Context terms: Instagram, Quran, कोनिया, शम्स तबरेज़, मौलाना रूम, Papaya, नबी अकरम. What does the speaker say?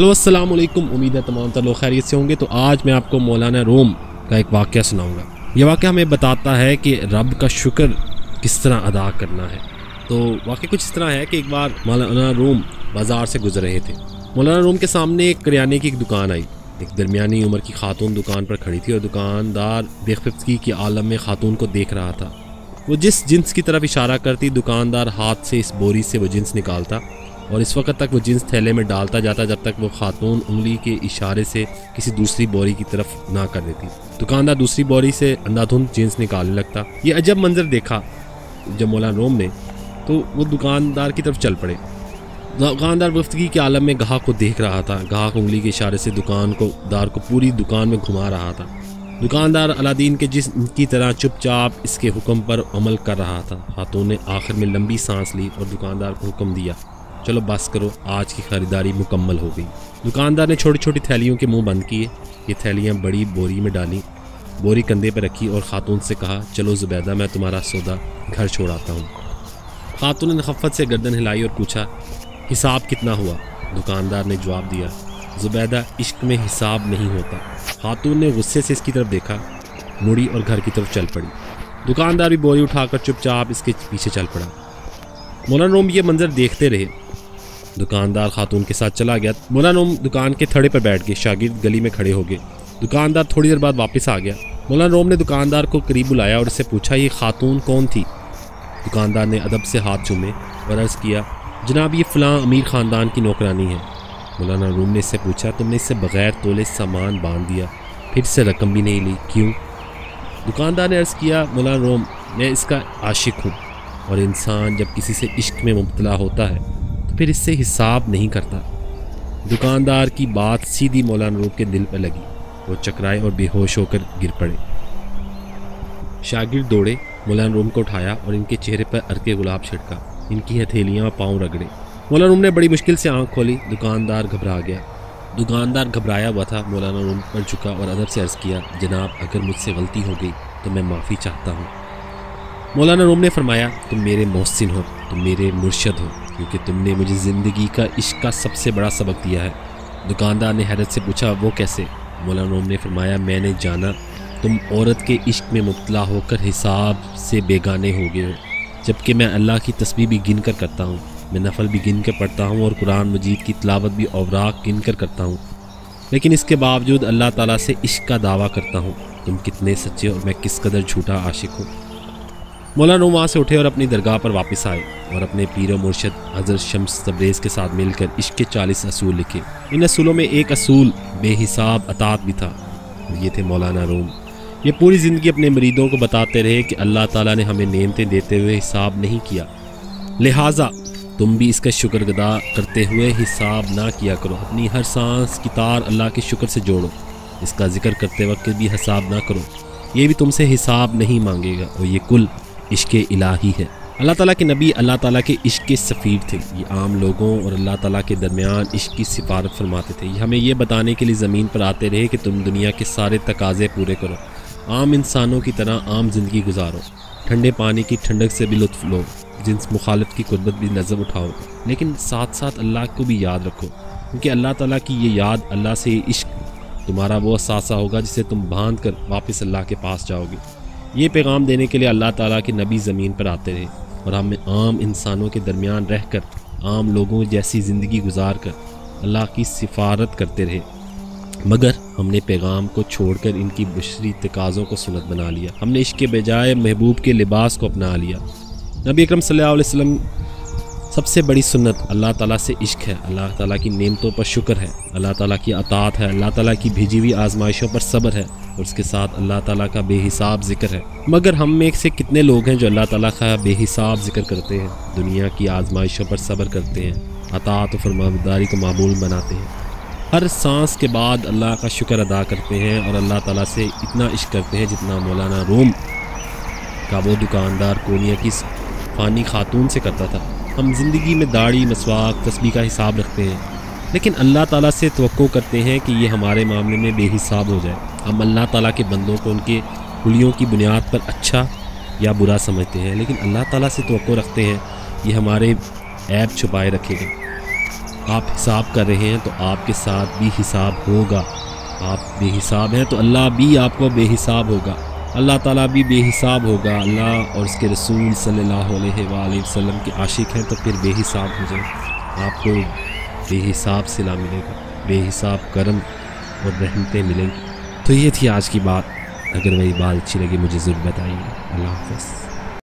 Hello अस्सलाम वालेकुम, उम्मीद है तमाम तर लोग खैरियत से होंगे। तो आज मैं आपको मौलाना रूम का एक वाक़या सुनाऊंगा। यह वाक़या हमें बताता है कि रब का शुक्र किस तरह अदा करना है। तो वाक़या कुछ इस तरह है कि एक बार मौलाना रूम बाज़ार से गुजर रहे थे। मौलाना रूम के सामने एक किराने की एक दुकान आई। एक दरमियानी उम्र की खातून दुकान पर खड़ी थी और दुकानदार बेखुफ़गी के आलम में खातून को देख रहा था। वो जिस जिन्स की तरफ इशारा करती, दुकानदार हाथ से इस बोरी से वो जिन्स निकालता और इस वक्त तक वो जिन्स थैले में डालता जाता जब तक वो खातून उंगली के इशारे से किसी दूसरी बोरी की तरफ ना कर देती। दुकानदार दूसरी बोरी से अंधाधुंध जिन्स निकालने लगता। ये अजब मंजर देखा जब मौलाना रूम ने, तो वो दुकानदार की तरफ चल पड़े। दुकानदार गुफ्तगी के आलम में ग्राहक को देख रहा था। ग्राहक उंगली के इशारे से दुकानदार को पूरी दुकान में घुमा रहा था। दुकानदार अलादीन के जिस्म की तरह चुपचाप इसके हुक्म पर अमल कर रहा था। खातून ने आखिर में लंबी सांस ली और दुकानदार को हुक्म दिया, चलो बस करो, आज की ख़रीदारी मुकम्मल हो गई। दुकानदार ने छोटी छोटी थैलियों के मुंह बंद किए। ये थैलियाँ बड़ी बोरी में डाली, बोरी कंधे पर रखी और खातून से कहा, चलो ज़ुबैदा, मैं तुम्हारा सौदा घर छोड़ आता हूँ। खातून ने खफ़त से गर्दन हिलाई और पूछा, हिसाब कितना हुआ? दुकानदार ने जवाब दिया, ज़ुबैदा, इश्क में हिसाब नहीं होता। खातून ने गुस्से से इसकी तरफ देखा, मुड़ी और घर की तरफ चल पड़ी। दुकानदार भी बोरी उठाकर चुपचाप इसके पीछे चल पड़ा। मौलाना रूम ये मंजर देखते रहे। दुकानदार खातून के साथ चला गया। मौलाना रूम दुकान के थड़े पर बैठ गए। शागिर्द गली में खड़े हो गए। दुकानदार थोड़ी देर बाद वापस आ गया। मौलाना रूम ने दुकानदार को करीब बुलाया और इससे पूछा, ये खातून कौन थी? दुकानदार ने अदब से हाथ चूमे और अर्ज़ किया, जनाब, ये फ़लाँ अमीर ख़ानदान की नौकरानी है। मौलाना रूम ने इससे पूछा, तुमने इससे बग़ैर तोले सामान बांध दिया, फिर से रकम भी नहीं ली, क्यों? दुकानदार ने अर्ज़ किया, मौलाना रूम, मैं इसका आशिक हूँ और इंसान जब किसी से इश्क में मुब्तला होता है फिर इससे हिसाब नहीं करता। दुकानदार की बात सीधी मौलाना रूम के दिल पर लगी। वो चकराए और बेहोश होकर गिर पड़े। शागिर्द दौड़े, मौलाना रूम को उठाया और इनके चेहरे पर अर्के गुलाब छिड़का। इनकी हथेलियाँ और पाँव रगड़े। मौलाना रूम ने बड़ी मुश्किल से आंख खोली। दुकानदार घबरा गया। दुकानदार घबराया हुआ था। मौलाना रूम पर झुका और अदब से अर्ज़ किया, जनाब, अगर मुझसे गलती हो गई तो मैं माफ़ी चाहता हूँ। मौलाना रूम ने फरमाया, तुम मेरे मोहसिन हो, तुम मेरे मुर्शद हो, क्योंकि तुमने मुझे ज़िंदगी का इश्क का सबसे बड़ा सबक दिया है। दुकानदार ने हैरत से पूछा, वो कैसे? मौलाना रूम ने फरमाया, मैंने जाना तुम औरत के इश्क में मुब्तला होकर हिसाब से बेगाने हो गए हो, जबकि मैं अल्लाह की तस्बीह भी गिन कर करता हूँ, मैं नफल भी गिन कर पढ़ता हूँ और कुरान मजीद की तिलावत भी औराक गिन कर करता हूँ, लेकिन इसके बावजूद अल्लाह ताला से इश्क का दावा करता हूँ। तुम कितने सच्चे और मैं किस कदर झूठा आशिक हूँ। मौलाना रूम वहाँ से उठे और अपनी दरगाह पर वापस आए और अपने पीर मुर्शद हज़रत शम्स तबरेज़ के साथ मिलकर इश्क के 40 असूल लिखे। इन असूलों में एक असूल बेहिसाब अतात भी था। ये थे मौलाना रूम। ये पूरी ज़िंदगी अपने मरीदों को बताते रहे कि अल्लाह ताला ने हमें नेमतें देते हुए हिसाब नहीं किया, लिहाजा तुम भी इसका शुक्रगुज़ार करते हुए हिसाब ना किया करो। अपनी हर सांस की तार अल्लाह के शुक्र से जोड़ो। इसका जिक्र करते वक्त भी हिसाब ना करो, ये भी तुमसे हिसाब नहीं मांगेगा और ये कुल इश्क़ इलाही है। अल्लाह ताला के नबी अल्लाह ताला के इश्क़ के सफ़ीर थे। ये आम लोगों और अल्लाह ताला के दरमियान इश्क़ की सिफारत फरमाते थे। ये हमें यह बताने के लिए ज़मीन पर आते रहे कि तुम दुनिया के सारे तकाज़े पूरे करो, आम इंसानों की तरह आम ज़िंदगी गुजारो, ठंडे पानी की ठंडक से भी लुत्फ़ लो, जिन्स मुखालफ की कुर्बत भी नज़र उठाओ, लेकिन साथ साथ अल्लाह को भी याद रखो, क्योंकि अल्लाह ताला की ये याद, अल्लाह से इश्क तुम्हारा वो असासा होगा जिसे तुम बांध कर वापस अल्लाह के पास जाओगे। ये पैगाम देने के लिए अल्लाह ताला के नबी ज़मीन पर आते रहे और हम आम इंसानों के दरमियान रहकर आम लोगों जैसी ज़िंदगी गुजार कर अल्लाह की सिफारत करते रहे, मगर हमने पैगाम को छोड़कर इनकी बशरी तकाज़ों को सुन्नत बना लिया। हमने इश्क़ के बजाय महबूब के लिबास को अपना लिया। नबी अकरम सल्लल्लाहु अलैहि वसल्लम, सबसे बड़ी सुन्नत अल्लाह ताला से इश्क है, अल्लाह ताला की नेमतों पर शुक्र है, अल्लाह ताला की अतात है, अल्लाह ताला की भेजी हुई आजमाइशों पर सब्र है और उसके साथ अल्लाह ताला का बेहिसाब ज़िक्र है। मगर हम में से कितने लोग हैं जो अल्लाह ताला का बेहिसाब ज़िक्र करते हैं, दुनिया की आजमाइशों पर सब्र करते हैं, अतात और फरमानदारी को मामूल बनाते हैं, हर सांस के बाद अल्लाह का शुक्र अदा करते हैं और अल्लाह ताला से इतना इश्क करते हैं जितना मौलाना रूम का वो दुकानदार कोनिया की फ़ानी खातून से करता था। हम ज़िंदगी में दाढ़ी, मसवाक, तस्बीह का हिसाब रखते हैं, लेकिन अल्लाह ताला से तवक्को करते हैं कि ये हमारे मामले में बेहिसाब हो जाए। हम अल्लाह ताला के बंदों को उनके कुलियों की बुनियाद पर अच्छा या बुरा समझते हैं, लेकिन अल्लाह ताला से तवक्को रखते हैं ये हमारे ऐब छुपाए रखेगा। आप हिसाब कर रहे हैं तो आपके साथ भी हिसाब होगा। आप बेहिसाब हैं तो अल्लाह भी आपको बेहिसाब होगा, अल्लाह ताला भी बेहिसाब होगा। अल्लाह और उसके रसूल सल्लल्लाहु अलैहि वसल्लम के आशिक हैं तो फिर बेहिसाब हो जाए, आपको बेहिसाब सिला मिलेगा, बेहिसाब करम और रहमतें मिलेंगी। तो ये थी आज की बात। अगर वही बात अच्छी लगी मुझे ज़रूर बताइए। अल्लाह हाफ़िज़।